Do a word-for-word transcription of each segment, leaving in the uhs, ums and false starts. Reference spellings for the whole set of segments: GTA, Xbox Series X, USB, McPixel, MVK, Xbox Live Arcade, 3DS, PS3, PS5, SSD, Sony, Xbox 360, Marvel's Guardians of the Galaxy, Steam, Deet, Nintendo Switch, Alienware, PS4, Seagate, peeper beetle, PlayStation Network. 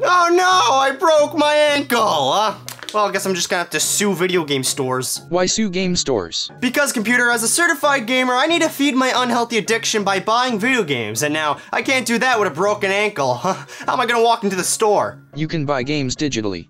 Oh no, I broke my ankle! Uh, well, I guess I'm just gonna have to sue video game stores. Why sue game stores? Because, computer, as a certified gamer, I need to feed my unhealthy addiction by buying video games, and now I can't do that with a broken ankle. Huh? How am I gonna walk into the store? You can buy games digitally.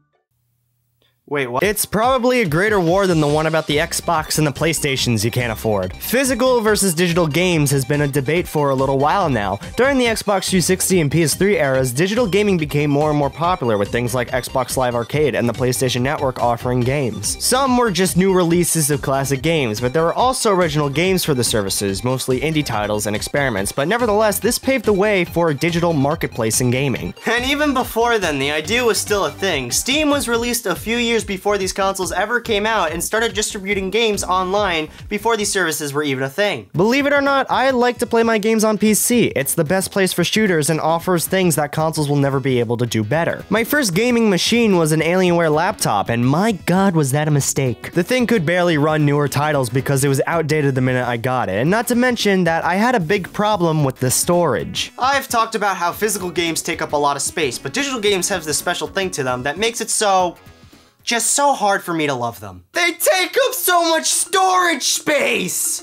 Wait, what? It's probably a greater war than the one about the Xbox and the PlayStations you can't afford. Physical versus digital games has been a debate for a little while now. During the Xbox three sixty and P S three eras, digital gaming became more and more popular with things like Xbox Live Arcade and the PlayStation Network offering games. Some were just new releases of classic games, but there were also original games for the services, mostly indie titles and experiments, but nevertheless, this paved the way for a digital marketplace in gaming. And even before then, the idea was still a thing. Steam was released a few years before these consoles ever came out and started distributing games online before these services were even a thing. Believe it or not, I like to play my games on P C. It's the best place for shooters and offers things that consoles will never be able to do better. My first gaming machine was an Alienware laptop, and my god was that a mistake. The thing could barely run newer titles because it was outdated the minute I got it, and not to mention that I had a big problem with the storage. I've talked about how physical games take up a lot of space, but digital games have this special thing to them that makes it so... just so hard for me to love them. They take up so much storage space!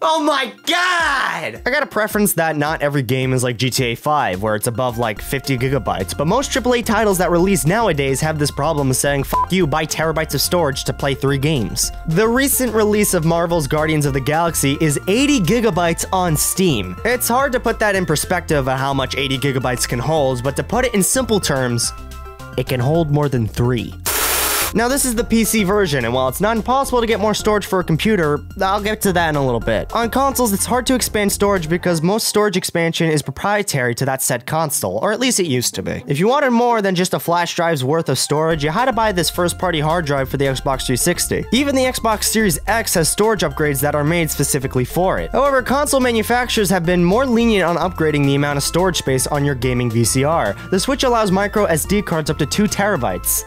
Oh my god! I got a preference that not every game is like G T A five, where it's above like fifty gigabytes, but most triple A titles that release nowadays have this problem of saying, "Fuck you, buy terabytes of storage to play three games." The recent release of Marvel's Guardians of the Galaxy is eighty gigabytes on Steam. It's hard to put that in perspective of how much eighty gigabytes can hold, but to put it in simple terms, it can hold more than three. Now this is the P C version, and while it's not impossible to get more storage for a computer, I'll get to that in a little bit. On consoles, it's hard to expand storage because most storage expansion is proprietary to that said console, or at least it used to be. If you wanted more than just a flash drive's worth of storage, you had to buy this first-party hard drive for the Xbox three sixty. Even the Xbox Series X has storage upgrades that are made specifically for it. However, console manufacturers have been more lenient on upgrading the amount of storage space on your gaming V C R. The Switch allows micro S D cards up to two terabytes.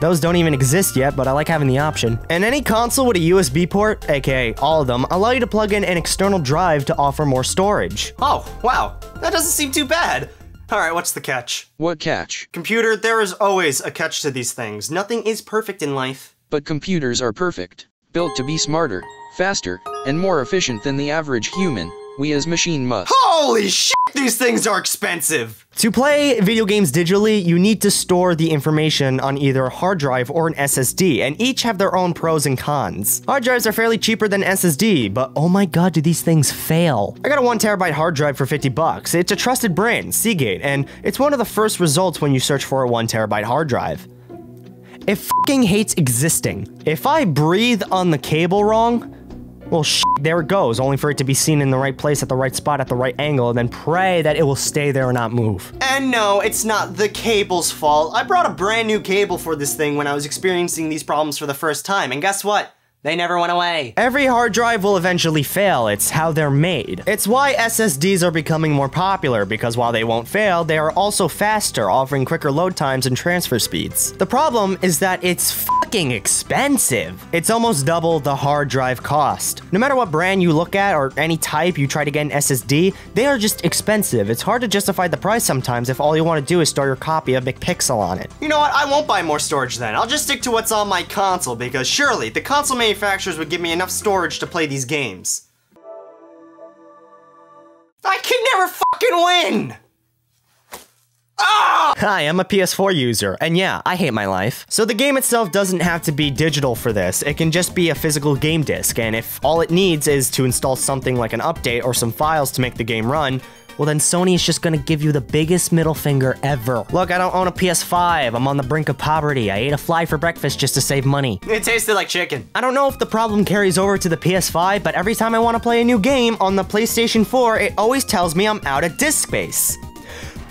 Those don't even exist yet, but I like having the option. And any console with a U S B port, aka all of them, allow you to plug in an external drive to offer more storage. Oh, wow. That doesn't seem too bad. All right, what's the catch? What catch? Computer, there is always a catch to these things. Nothing is perfect in life. But computers are perfect, built to be smarter, faster, and more efficient than the average human. We as machine must. Holy shit, these things are expensive! To play video games digitally, you need to store the information on either a hard drive or an S S D, and each have their own pros and cons. Hard drives are fairly cheaper than S S D, but oh my god, do these things fail. I got a one terabyte hard drive for fifty bucks. It's a trusted brand, Seagate, and it's one of the first results when you search for a one terabyte hard drive. It fucking hates existing. If I breathe on the cable wrong, well, shit, there it goes, only for it to be seen in the right place at the right spot at the right angle, and then pray that it will stay there and not move. And no, it's not the cable's fault. I brought a brand new cable for this thing when I was experiencing these problems for the first time, and guess what? They never went away. Every hard drive will eventually fail. It's how they're made. It's why S S Ds are becoming more popular, because while they won't fail, they are also faster, offering quicker load times and transfer speeds. The problem is that it's fucking expensive. It's almost double the hard drive cost. No matter what brand you look at or any type you try to get an S S D, they are just expensive. It's hard to justify the price sometimes if all you want to do is store your copy of McPixel on it. You know what? I won't buy more storage then. I'll just stick to what's on my console, because surely the console may manufacturers would give me enough storage to play these games. I can never fucking win! Ah! Hi, I'm a P S four user, and yeah, I hate my life. So the game itself doesn't have to be digital for this, it can just be a physical game disc, and if all it needs is to install something like an update or some files to make the game run, well then Sony is just gonna give you the biggest middle finger ever. Look, I don't own a P S five, I'm on the brink of poverty, I ate a fly for breakfast just to save money. It tasted like chicken. I don't know if the problem carries over to the P S five, but every time I wanna play a new game on the PlayStation four, it always tells me I'm out of disk space.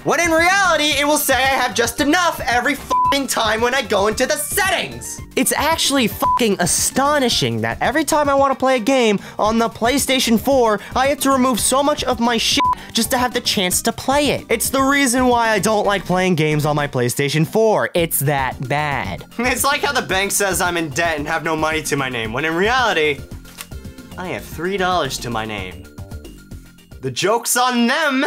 When in reality, it will say I have just enough every f***ing time when I go into the settings! It's actually f***ing astonishing that every time I want to play a game on the PlayStation four, I have to remove so much of my shit just to have the chance to play it. It's the reason why I don't like playing games on my PlayStation four. It's that bad. It's like how the bank says I'm in debt and have no money to my name, when in reality, I have three dollars to my name. The joke's on them!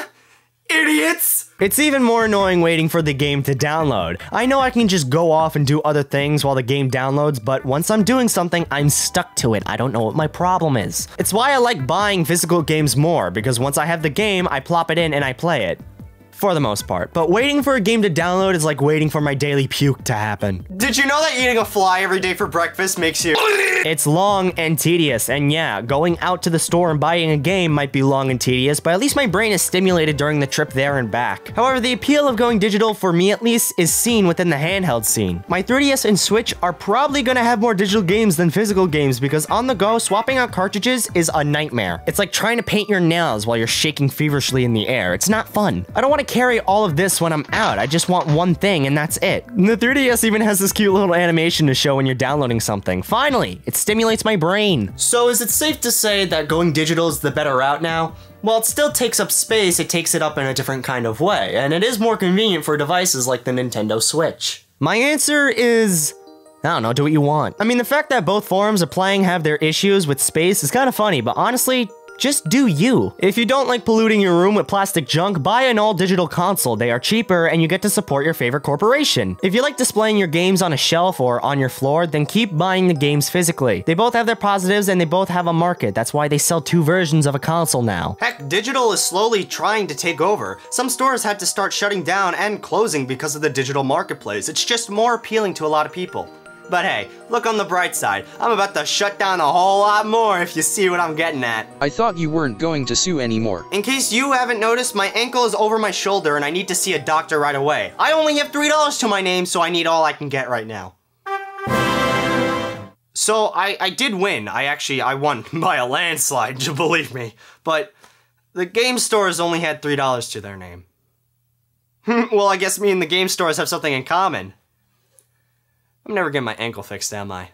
Idiots! It's even more annoying waiting for the game to download. I know I can just go off and do other things while the game downloads, but once I'm doing something, I'm stuck to it. I don't know what my problem is. It's why I like buying physical games more, because once I have the game, I plop it in and I play it. For the most part. But waiting for a game to download is like waiting for my daily puke to happen. Did you know that eating a fly every day for breakfast makes you— It's long and tedious, and yeah, going out to the store and buying a game might be long and tedious, but at least my brain is stimulated during the trip there and back. However, the appeal of going digital, for me at least, is seen within the handheld scene. My three D S and Switch are probably gonna have more digital games than physical games, because on the go, swapping out cartridges is a nightmare. It's like trying to paint your nails while you're shaking feverishly in the air. It's not fun. I don't want to carry all of this when I'm out. I just want one thing and that's it. And the three D S even has this cute little animation to show when you're downloading something. Finally, it stimulates my brain. So is it safe to say that going digital is the better route now? While it still takes up space, it takes it up in a different kind of way, and it is more convenient for devices like the Nintendo Switch. My answer is... I don't know, do what you want. I mean, the fact that both forms of playing have their issues with space is kind of funny, but honestly, just do you. If you don't like polluting your room with plastic junk, buy an all-digital console. They are cheaper, and you get to support your favorite corporation. If you like displaying your games on a shelf or on your floor, then keep buying the games physically. They both have their positives, and they both have a market. That's why they sell two versions of a console now. Heck, digital is slowly trying to take over. Some stores had to start shutting down and closing because of the digital marketplace. It's just more appealing to a lot of people. But hey, look on the bright side. I'm about to shut down a whole lot more if you see what I'm getting at. I thought you weren't going to sue anymore. In case you haven't noticed, my ankle is over my shoulder and I need to see a doctor right away. I only have three dollars to my name, so I need all I can get right now. So I, I did win. I actually, I won by a landslide, believe me. But the game stores only had three dollars to their name. Well, I guess me and the game stores have something in common. I'm never getting my ankle fixed, am I?